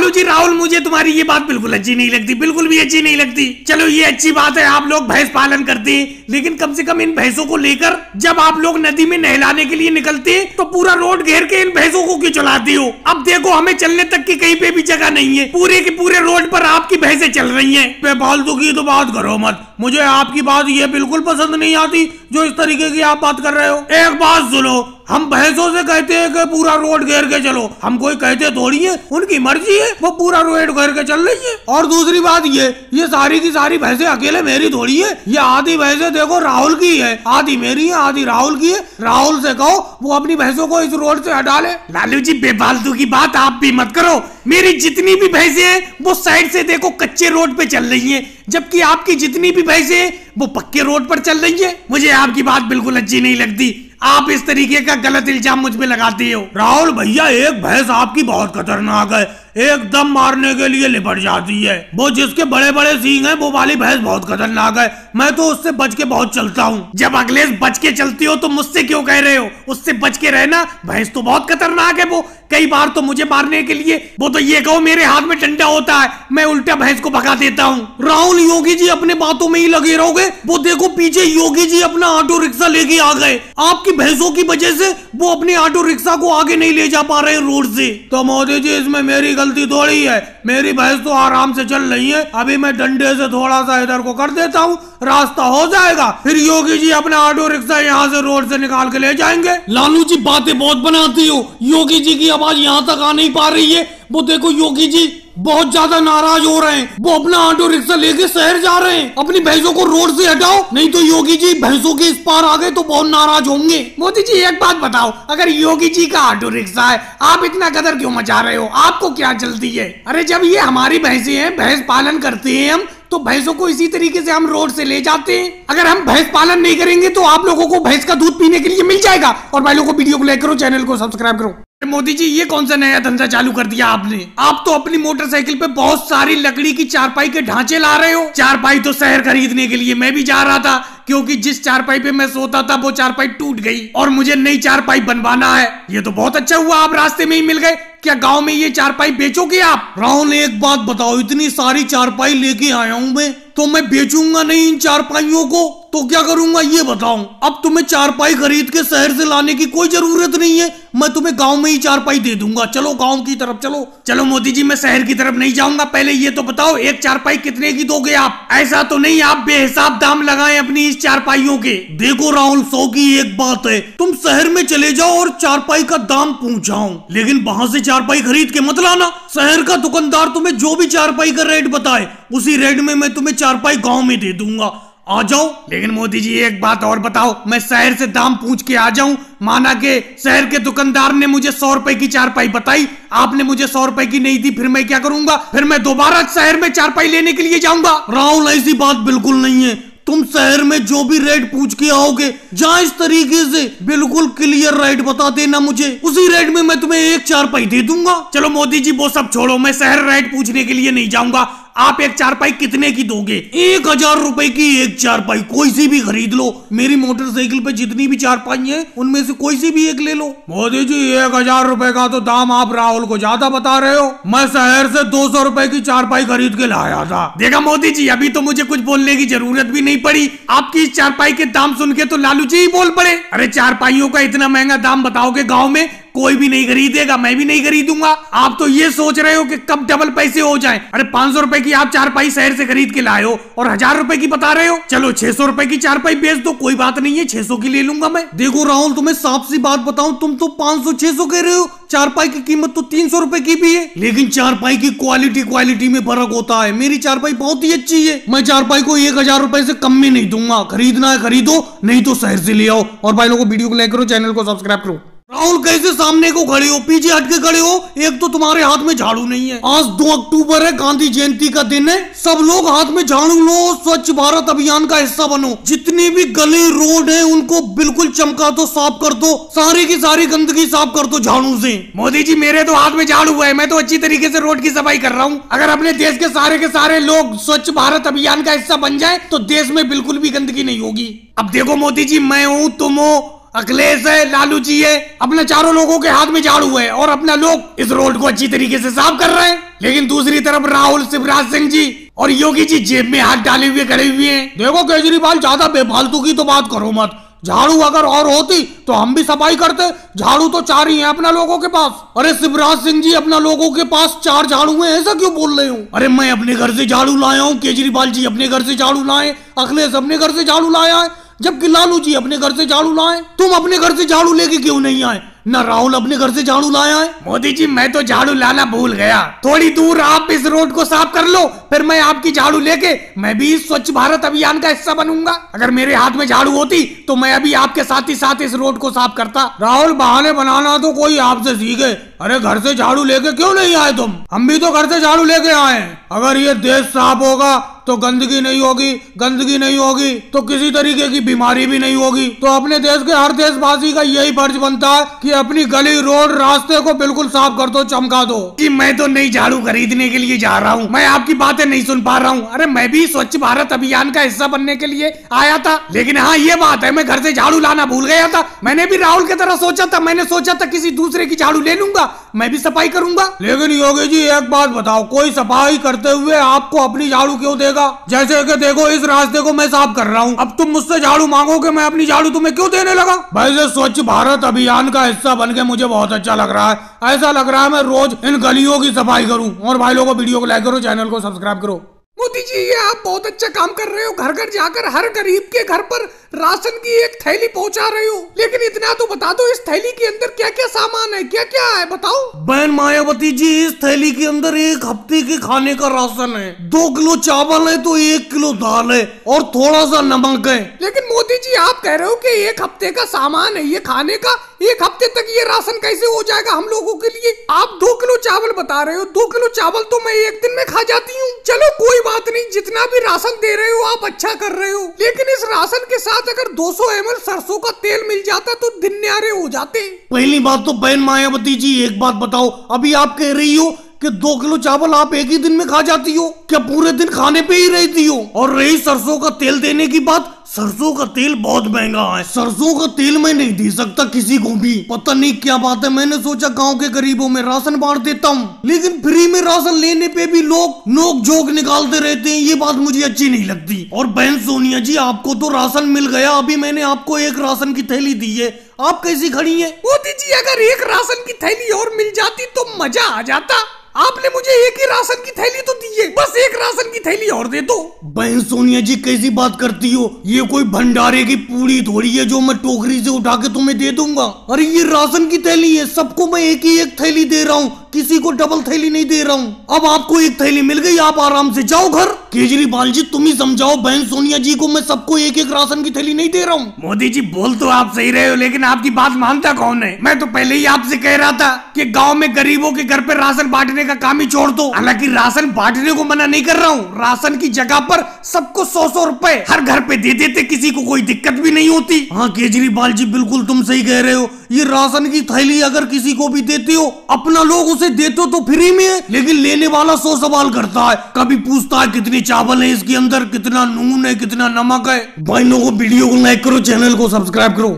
लालू जी राहुल मुझे तुम्हारी ये बात बिल्कुल अच्छी नहीं लगती, बिल्कुल भी अच्छी नहीं लगती। चलो ये अच्छी बात है आप लोग भैंस पालन करते, लेकिन कम से कम इन भैंसों को लेकर जब आप लोग नदी में नहलाने के लिए निकलते तो पूरा रोड घेर के इन भैंसों को क्यों चलाते हो? अब देखो हमें चलने तक की कहीं पे भी जगह नहीं है, पूरे के पूरे रोड पर आपकी भैंसे चल रही है। फालतू की तो बात करो मत, मुझे आपकी बात ये बिल्कुल पसंद नहीं आती जो इस तरीके की आप बात कर रहे हो। एक बात सुनो, हम भैंसों से कहते हैं कि पूरा रोड घेर के चलो, हम कोई कहते थोड़ी है, उनकी मर्जी है वो पूरा रोड घेर के चल रही है। और दूसरी बात ये सारी की सारी भैंसे अकेले मेरी थोड़ी है, ये आधी भैंसे देखो राहुल की है, आधी मेरी है आधी राहुल की है। राहुल से कहो वो अपनी भैंसों को इस रोड से हटा ले। लालू जी बेफालतू की बात आप भी मत करो, मेरी जितनी भी भैंसे है वो साइड से देखो कच्चे रोड पे चल रही है, जबकि आपकी जितनी भी भैंसे वो पक्के रोड पर चल रही है। मुझे आपकी बात बिल्कुल अच्छी नहीं लगती, आप इस तरीके का गलत इल्जाम मुझ पे लगाती हो। राहुल भैया एक भैंस आपकी बहुत खतरनाक है, एकदम मारने के लिए लिपट जाती है, वो जिसके बड़े बड़े सींग हैं वो वाली भैंस बहुत खतरनाक है, मैं तो उससे बच के बहुत चलता हूँ। जब अखिलेश बच के चलती हो तो मुझसे क्यों कह रहे हो? उससे बच के रहना, भैंस तो बहुत खतरनाक है वो, कई बार तो मुझे मारने के लिए वो तो ये कहो मेरे हाथ में डंडा होता है, मैं उल्टा भैंस को भगा देता हूँ। राहुल योगी जी अपने बातों में ही लगे रहोगे, वो देखो पीछे योगी जी अपना ऑटो रिक्शा लेके आ गए, आपकी भैंसों की वजह से वो अपने ऑटो रिक्शा को आगे नहीं ले जा पा रहे रोड से। तो मोदी जी इसमें मेरी गलती थोड़ी है, मेरी भैंस तो आराम से चल रही है, अभी मैं डंडे से थोड़ा सा इधर को कर देता हूँ, रास्ता हो जाएगा, फिर योगी जी अपना ऑटो रिक्शा यहाँ से रोड से निकाल के ले जाएंगे। लालू जी बातें बहुत बनाती हो, योगी जी की आवाज यहाँ तक आ नहीं पा रही है, वो देखो योगी जी बहुत ज्यादा नाराज हो रहे हैं, वो अपना ऑटो रिक्शा लेके शहर जा रहे हैं। अपनी भैंसों को रोड से हटाओ, नहीं तो योगी जी भैंसों के इस पार आ गए तो बहुत नाराज होंगे। मोदी जी एक बात बताओ, अगर योगी जी का ऑटो रिक्शा है आप इतना कदर क्यों मचा रहे हो? आपको क्या जल्दी है? अरे जब ये हमारी भैंसे हैं, भैंस पालन करते हैं हम, तो भैंसों को इसी तरीके से हम रोड से ले जाते हैं। अगर हम भैंस पालन नहीं करेंगे तो आप लोगों को भैंस का दूध पीने के लिए मिल जाएगा। और भाई लोगों को वीडियो को लाइक करो, चैनल को सब्सक्राइब करो। मोदी जी ये कौन सा नया धंधा चालू कर दिया आपने? आप तो अपनी मोटरसाइकिल पे बहुत सारी लकड़ी की चारपाई के ढांचे ला रहे हो। चारपाई तो शहर खरीदने के लिए मैं भी जा रहा था, क्योंकि जिस चारपाई पे मैं सोता था वो चारपाई टूट गई और मुझे नई चारपाई बनवाना है। ये तो बहुत अच्छा हुआ आप रास्ते में ही मिल गए। क्या गांव में ये चारपाई बेचोगे आप? राहुल एक बात बताओ, इतनी सारी चारपाई लेके आया हूँ मैं, तो मैं बेचूंगा नहीं इन चारपाइयों को तो क्या करूंगा ये बताओ। अब तुम्हें चारपाई खरीद के शहर से लाने की कोई जरूरत नहीं है, मैं तुम्हें गांव में ही चारपाई दे दूंगा, चलो गांव की तरफ चलो। चलो मोदी जी मैं शहर की तरफ नहीं जाऊंगा, पहले ये तो बताओ एक चारपाई कितने की दोगे आप? ऐसा तो नहीं आप बेहिसाब दाम लगाए अपनी इस चारपाइयों के। देखो राहुल सौ की एक बात है, तुम शहर में चले जाओ और चारपाई का दाम पूछाओ, लेकिन वहां से चारपाई खरीद के मत लाना। शहर का दुकानदार तुम्हें जो भी चारपाई का रेट बताए उसी रेट में मैं तुम्हें चारपाई गांव में दे दूंगा, आ जाओ। लेकिन मोदी जी एक बात और बताओ, मैं शहर से दाम पूछ के आ जाऊं, माना के शहर के दुकानदार ने मुझे 100 रुपए की चारपाई बताई, आपने मुझे 100 रुपए की नहीं दी, फिर मैं क्या करूंगा? फिर मैं दोबारा शहर में चारपाई लेने के लिए जाऊंगा? राहुल ऐसी बात बिल्कुल नहीं है, तुम शहर में जो भी रेट पूछ के आओगे जहाँ इस तरीके से बिल्कुल क्लियर रेट बता देना मुझे, उसी रेट में मैं तुम्हें एक चारपाई दे दूंगा। चलो मोदी जी वो सब छोड़ो, मैं शहर रेट पूछने के लिए नहीं जाऊंगा। आप एक चारपाई कितने की दोगे? 1000 रुपए की एक चारपाई, कोई सी भी खरीद लो, मेरी मोटरसाइकिल पे जितनी भी चारपाई हैं उनमें से कोई सी भी एक ले लो। मोदी जी 1000 रुपए का तो दाम आप राहुल को ज्यादा बता रहे हो, मैं शहर से 200 रुपए की चारपाई खरीद के लाया था। देखा मोदी जी अभी तो मुझे कुछ बोलने की जरूरत भी नहीं पड़ी, आपकी इस चारपाई के दाम सुन के तो लालू जी ही बोल पड़े। अरे चारपाइयों का इतना महंगा दाम बताओगे गाँव में कोई भी नहीं खरीदेगा, मैं भी नहीं खरीदूंगा। आप तो ये सोच रहे हो कि कब डबल पैसे हो जाएं। अरे 500 रुपए की आप चारपाई शहर से खरीद के लाए हो और 1000 रुपए की बता रहे हो। चलो 600 रुपए की चारपाई बेच दो, कोई बात नहीं है, 600 की ले लूंगा मैं। देखो राहुल तुम्हें साफ सी बात बताऊं, तुम तो 500-600 कह रहे हो, चारपाई की कीमत तो 300 रुपए की भी है, लेकिन चारपाई की क्वालिटी में फर्क होता है। मेरी चारपाई बहुत ही अच्छी है, मैं चारपाई को 1000 रुपए से कम में नहीं दूंगा। खरीदना है खरीदो, नहीं तो शहर से ले आओ। और भाई लोगों को वीडियो को लाइक करो, चैनल को सब्सक्राइब करो। राहुल कैसे सामने को खड़े हो, पीछे हटके खड़े हो, एक तो तुम्हारे हाथ में झाड़ू नहीं है। आज 2 अक्टूबर है, गांधी जयंती का दिन है, सब लोग हाथ में झाड़ू लो, स्वच्छ भारत अभियान का हिस्सा बनो, जितनी भी गली रोड है उनको बिल्कुल चमका दो, साफ कर दो, सारी की सारी गंदगी साफ कर दो झाड़ू से। मोदी जी मेरे तो हाथ में झाड़ू हुआ है, मैं तो अच्छी तरीके से रोड की सफाई कर रहा हूँ। अगर अपने देश के सारे लोग स्वच्छ भारत अभियान का हिस्सा बन जाए तो देश में बिल्कुल भी गंदगी नहीं होगी। अब देखो मोदी जी मैं हूँ तुम हो अखिलेश है, लालू जी है, अपने चारों लोगों के हाथ में झाड़ू है और अपना लोग इस रोड को अच्छी तरीके से साफ कर रहे हैं। लेकिन दूसरी तरफ राहुल, शिवराज सिंह जी और योगी जी जेब में हाथ डाले हुए खड़े हुए हैं। देखो केजरीवाल, ज्यादा बेफालतू की तो बात करो मत, झाड़ू अगर और होती तो हम भी सफाई करते, झाड़ू तो चार ही है अपना लोगों के पास। अरे शिवराज सिंह जी, अपना लोगों के पास चार झाड़ू है, ऐसा क्यों बोल रहे हो? अरे मैं अपने घर से झाड़ू लाया हूँ, केजरीवाल जी अपने घर से झाड़ू लाए, अखिलेश अपने घर से झाड़ू लाया है, जबकि लालू जी अपने घर से झाड़ू लाए। तुम अपने घर से झाड़ू लेके क्यों नहीं आए? ना राहुल अपने घर से झाड़ू लाया है। मोदी जी, मैं तो झाड़ू लाना भूल गया, थोड़ी दूर आप इस रोड को साफ कर लो, फिर मैं आपकी झाड़ू लेके मैं भी स्वच्छ भारत अभियान का हिस्सा बनूंगा। अगर मेरे हाथ में झाड़ू होती तो मैं अभी आपके साथ ही साथ इस रोड को साफ करता। राहुल, बहाने बनाना तो कोई आपसे सीखे। अरे घर से झाड़ू लेके क्यों नहीं आए तुम? हम भी तो घर से झाड़ू लेके आए। अगर ये देश साफ होगा तो गंदगी नहीं होगी, गंदगी नहीं होगी तो किसी तरीके की बीमारी भी नहीं होगी। तो अपने देश के हर देशवासी का यही फर्ज बनता है कि अपनी गली, रोड, रास्ते को बिल्कुल साफ कर दो, चमका दो। जी, मैं तो नई झाड़ू खरीदने के लिए जा रहा हूँ, मैं आपकी बातें नहीं सुन पा रहा हूँ। अरे मैं भी स्वच्छ भारत अभियान का हिस्सा बनने के लिए आया था, लेकिन हाँ ये बात है मैं घर से झाड़ू लाना भूल गया था। मैंने भी राहुल की तरह सोचा था, मैंने सोचा था किसी दूसरे की झाड़ू ले लूंगा, मैं भी सफाई करूंगा। लेकिन योगी जी एक बात बताओ, कोई सफाई करते हुए आपको अपनी झाड़ू क्यों देगा? जैसे कि देखो इस रास्ते को मैं साफ कर रहा हूँ, अब तुम मुझसे झाड़ू मांगो कि मैं अपनी झाड़ू तुम्हें क्यों देने लगा? वैसे स्वच्छ भारत अभियान का हिस्सा बनके मुझे बहुत अच्छा लग रहा है, ऐसा लग रहा है मैं रोज इन गलियों की सफाई करूँ। और भाई लोगों, वीडियो को लाइक करो, चैनल को सब्सक्राइब करो। मोदी जी, ये आप बहुत अच्छा काम कर रहे हो, घर घर जाकर हर गरीब के घर पर राशन की एक थैली पहुंचा रहे हो। लेकिन इतना तो बता दो, इस थैली के अंदर क्या क्या सामान है, क्या क्या है बताओ। बहन मायावती जी, इस थैली के अंदर एक हफ्ते के खाने का राशन है, 2 किलो चावल है तो 1 किलो दाल है और थोड़ा सा नमक है। लेकिन मोदी जी, आप कह रहे हो कि 1 हफ्ते का सामान है ये खाने का, 1 हफ्ते तक ये राशन कैसे हो जाएगा हम लोगों के लिए? आप 2 किलो चावल बता रहे हो, 2 किलो चावल तो मैं एक दिन में खा जाती हूँ। चलो कोई बात नहीं, जितना भी राशन दे रहे हो आप अच्छा कर रहे हो, लेकिन इस राशन के साथ अगर 200 ml सरसों का तेल मिल जाता तो दिन न्यारे हो जाते। पहली बात तो बहन मायावती जी, एक बात बताओ, अभी आप कह रही हो कि 2 किलो चावल आप एक ही दिन में खा जाती हो, क्या पूरे दिन खाने पे ही रहती हो? और रही सरसों का तेल देने की बात, सरसों का तेल बहुत महंगा है, सरसों का तेल मैं नहीं दे सकता किसी को भी। पता नहीं क्या बात है, मैंने सोचा गांव के गरीबों में राशन बांट देता हूँ, लेकिन फ्री में राशन लेने पे भी लोग नोक झोंक निकालते रहते हैं, ये बात मुझे अच्छी नहीं लगती। और बहन सोनिया जी, आपको तो राशन मिल गया, अभी मैंने आपको एक राशन की थैली दी है, आप कैसी खड़ी है? मोदी जी, अगर एक राशन की थैली और मिल जाती तो मजा आ जाता, आपने मुझे एक ही राशन की थैली तो दी है, बस एक राशन की थैली और दे दो। बहन सोनिया जी, कैसी बात करती हो, ये कोई भंडारे की पूरी थोड़ी है जो मैं टोकरी से उठा के तुम्हें दे दूंगा। अरे ये राशन की थैली है, सबको मैं एक ही एक थैली दे रहा हूँ, किसी को डबल थैली नहीं दे रहा हूँ। अब आपको एक थैली मिल गई, आप आराम से जाओ घर। केजरीवाल जी, तुम ही समझाओ बहन सोनिया जी को, मैं सबको एक एक राशन की थैली नहीं दे रहा हूँ। मोदी जी, बोल तो आप सही रहे हो, लेकिन आपकी बात मानता कौन है? मैं तो पहले ही आपसे कह रहा था कि गांव में गरीबों के घर पे राशन बांटने का काम ही छोड़ दो। हालांकि राशन बांटने को मना नहीं कर रहा हूँ, राशन की जगह पर सबको 100-100 रुपए हर घर पे दे देते, किसी को कोई दिक्कत भी नहीं होती। हाँ केजरीवाल जी, बिल्कुल तुम सही कह रहे हो, ये राशन की थैली अगर किसी को भी देते हो, अपना लोग उसे देते तो फ्री में है, लेकिन लेने वाला 100 सवाल करता है, कभी पूछता है कितने चावल है इसके अंदर, कितना नून है, कितना नमक है। भाई लोगों, वीडियो को लाइक करो, चैनल को सब्सक्राइब करो।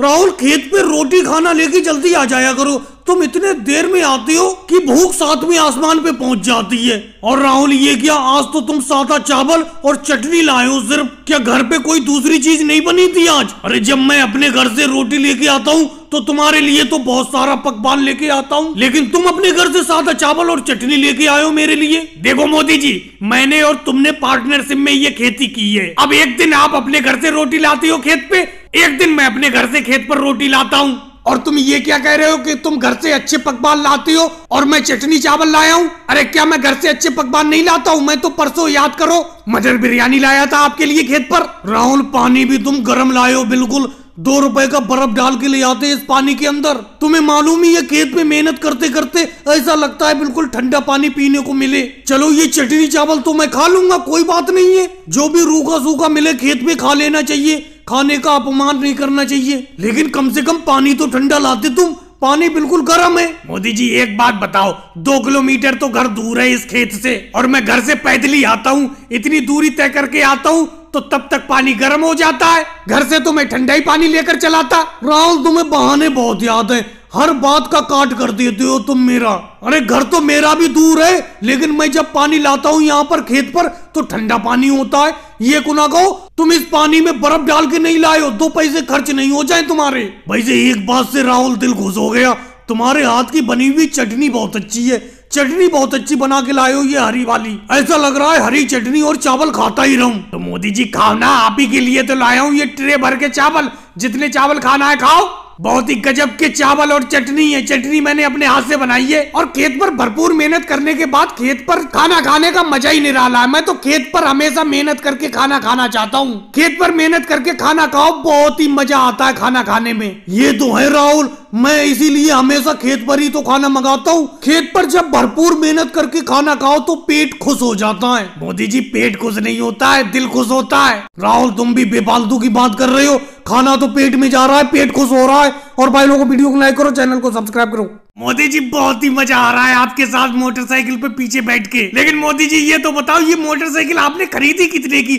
राहुल, खेत पे रोटी खाना लेके जल्दी आ जाया करो, तुम इतने देर में आते हो कि भूख 7वें आसमान पे पहुंच जाती है। और राहुल, ये क्या आज तो तुम सादा चावल और चटनी लाए हो सिर्फ, क्या घर पे कोई दूसरी चीज नहीं बनी थी आज? अरे जब मैं अपने घर से रोटी लेके आता हूँ तो तुम्हारे लिए तो बहुत सारा पकवान लेके आता हूँ, लेकिन तुम अपने घर से सादा चावल और चटनी लेके आए हो मेरे लिए। देखो मोदी जी, मैंने और तुमने पार्टनरशिप में ये खेती की है, अब एक दिन आप अपने घर से रोटी लाते हो खेत पे, एक दिन मैं अपने घर से खेत पर रोटी लाता हूँ। और तुम ये क्या कह रहे हो कि तुम घर से अच्छे पकवान लाते हो और मैं चटनी चावल लाया हूँ? अरे क्या मैं घर से अच्छे पकवान नहीं लाता हूँ? मैं तो परसों, याद करो, मटर बिरयानी लाया था आपके लिए खेत पर। राहुल, पानी भी तुम गर्म लाए हो, बिल्कुल 2 रुपए का बर्फ डाल के ले आते हैं इस पानी के अंदर। तुम्हें मालूम ही है खेत में मेहनत करते करते ऐसा लगता है बिल्कुल ठंडा पानी पीने को मिले। चलो ये चटनी चावल तो मैं खा लूंगा, कोई बात नहीं है, जो भी रूखा सूखा मिले खेत में खा लेना चाहिए, खाने का अपमान नहीं करना चाहिए, लेकिन कम से कम पानी तो ठंडा लाते, तुम पानी बिल्कुल गर्म है। मोदी जी, एक बात बताओ, 2 किलोमीटर तो घर दूर है इस खेत से, और मैं घर से पैदल ही आता हूँ, इतनी दूरी तय करके आता हूँ तो तब तक पानी गर्म हो जाता है। घर से तो मैं ठंडा ही पानी लेकर चलाता। राहुल, तुम्हें बहाने बहुत याद है, हर बात का काट कर देते हो तुम मेरा। अरे घर तो मेरा भी दूर है, लेकिन मैं जब पानी लाता हूँ यहाँ पर खेत पर तो ठंडा पानी होता है। ये कुना कहो तुम इस पानी में बर्फ डाल के नहीं लाए हो, 2 पैसे खर्च नहीं हो जाए तुम्हारे। भाई से एक बात से राहुल दिल खुश हो गया, तुम्हारे हाथ की बनी हुई चटनी बहुत अच्छी है। चटनी बहुत अच्छी बना के लाए हो ये हरी वाली, ऐसा लग रहा है हरी चटनी और चावल खाता ही रहूं। तो मोदी जी खाओ ना, आप ही के लिए तो लाया हूँ ये ट्रे भर के चावल, जितने चावल खाना है खाओ। बहुत ही गजब के चावल और चटनी है, चटनी मैंने अपने हाथ से बनाई है। और खेत पर भरपूर मेहनत करने के बाद खेत पर खाना खाने का मजा ही निराला है। मैं तो खेत पर हमेशा मेहनत करके खाना खाना चाहता हूँ। खेत पर मेहनत करके खाना खाओ, बहुत ही मजा आता है खाना खाने में। ये तो है राहुल, मैं इसीलिए हमेशा खेत पर ही तो खाना मंगाता हूँ। खेत पर जब भरपूर मेहनत करके खाना खाओ तो पेट खुश हो जाता है। मोदी जी, पेट खुश नहीं होता है, दिल खुश होता है। राहुल, तुम भी बेफालतू की बात कर रहे हो, खाना तो पेट में जा रहा है, पेट खुश हो रहा है। और भाई लोगों, वीडियो को लाइक करो, चैनल को सब्सक्राइब करो। मोदी जी, बहुत ही मजा आ रहा है आपके साथ मोटरसाइकिल पे पीछे बैठ के। लेकिन मोदी जी, ये तो बताओ, ये मोटरसाइकिल आपने खरीदी कितने की?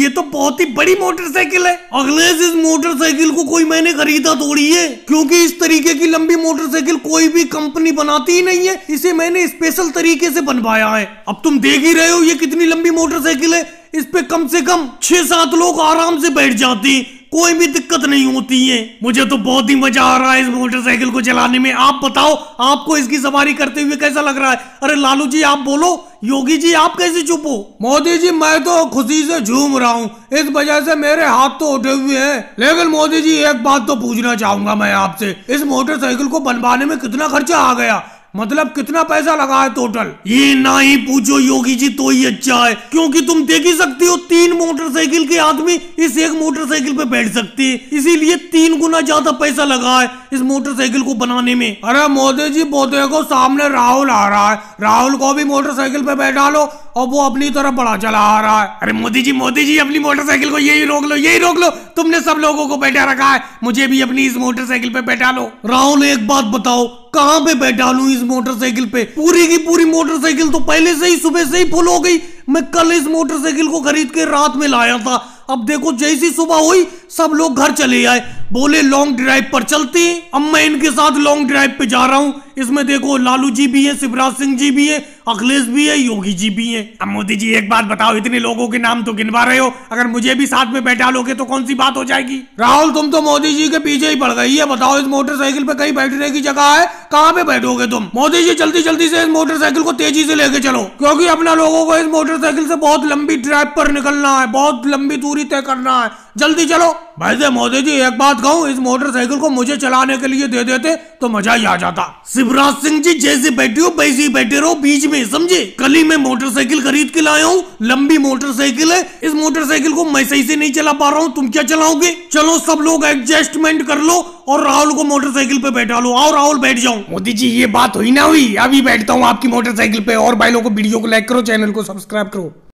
ये तो बहुत ही बड़ी मोटरसाइकिल है। अखिलेश, इस मोटरसाइकिल को कोई मैंने खरीदा थोड़ी है, क्योंकि इस तरीके की लंबी मोटरसाइकिल कोई भी कंपनी बनाती ही नहीं है। इसे मैंने स्पेशल तरीके से बनवाया है। अब तुम देख ही रहे हो ये कितनी लंबी मोटरसाइकिल है, इस पे कम से कम 6-7 लोग आराम से बैठ जाते हैं, कोई भी दिक्कत नहीं होती है। मुझे तो बहुत ही मजा आ रहा है इस मोटरसाइकिल को चलाने में। आप बताओ, आपको इसकी सवारी करते हुए कैसा लग रहा है? अरे लालू जी, आप बोलो। योगी जी, आप कैसे चुप हो? मोदी जी, मैं तो खुशी से झूम रहा हूँ, इस वजह से मेरे हाथ तो उठे हुए हैं। लेकिन मोदी जी, एक बात तो पूछना चाहूंगा मैं आपसे, इस मोटरसाइकिल को बनवाने में कितना खर्चा आ गया? मतलब कितना पैसा लगा है टोटल? ये ना ही पूछो योगी जी, तो ही अच्छा है, क्योंकि तुम देख ही सकते हो 3 मोटरसाइकिल के आदमी इस एक मोटरसाइकिल पे बैठ सकते हैं, इसीलिए 3 गुना ज्यादा पैसा लगा है इस मोटरसाइकिल को बनाने में। अरे मोदी जी, वो देखो सामने राहुल आ रहा है, राहुल को भी मोटरसाइकिल पे बैठा लो और वो अपनी तरफ बड़ा चला आ रहा है। अरे मोदी जी, अपनी मोटरसाइकिल को यही रोक लो, तुमने सब लोगों को बैठा रखा है, मुझे भी अपनी इस मोटरसाइकिल पे बैठा लो। राहुल, एक बात बताओ, कहाँ पे बैठा लूं इस मोटरसाइकिल पे? पूरी की पूरी मोटरसाइकिल तो पहले से ही, सुबह से ही फुल हो गई। मैं कल इस मोटरसाइकिल को खरीद के रात में लाया था। अब देखो, जैसी सुबह हुई सब लोग घर चले आए, बोले लॉन्ग ड्राइव पर चलते हैं। अब मैं इनके साथ लॉन्ग ड्राइव पे जा रहा हूँ। इसमें देखो लालू जी भी है, शिवराज सिंह जी भी है, अखिलेश भी है, योगी जी भी है। अब मोदी जी, एक बात बताओ, इतने लोगों के नाम तो गिनवा रहे हो, अगर मुझे भी साथ में बैठा लोगे तो कौन सी बात हो जाएगी? राहुल, तुम तो मोदी जी के पीछे ही पड़ गई है। बताओ, इस मोटरसाइकिल पे कहीं बैठने की जगह है? कहाँ पे बैठोगे तुम? मोदी जी, जल्दी जल्दी से इस मोटरसाइकिल को तेजी से लेके चलो, क्योंकि अपना लोगों को इस मोटरसाइकिल से बहुत लंबी ड्राइव पर निकलना है, बहुत लंबी दूरी तय करना है, जल्दी चलो। वैसे मोदी जी, एक बात कहूँ, इस मोटरसाइकिल को मुझे चलाने के लिए दे देते तो मजा ही आ जाता। शिवराज सिंह जी, जैसे बैठे हो वैसे ही बैठे रहो, बीच में समझे। कल ही मैं मोटरसाइकिल खरीद के लाया हूँ, लंबी मोटरसाइकिल है, इस मोटरसाइकिल को मैं सही से नहीं चला पा रहा हूँ, तुम क्या चलाओगे? चलो सब लोग एडजस्टमेंट कर लो और राहुल को मोटरसाइकिल पे बैठा लो। आओ राहुल, बैठ जाओ। मोदी जी, ये बात हुई ना हुई, अभी बैठता हूँ आपकी मोटरसाइकिल पे। और भाई लोगों, वीडियो को लाइक करो, चैनल को सब्सक्राइब करो।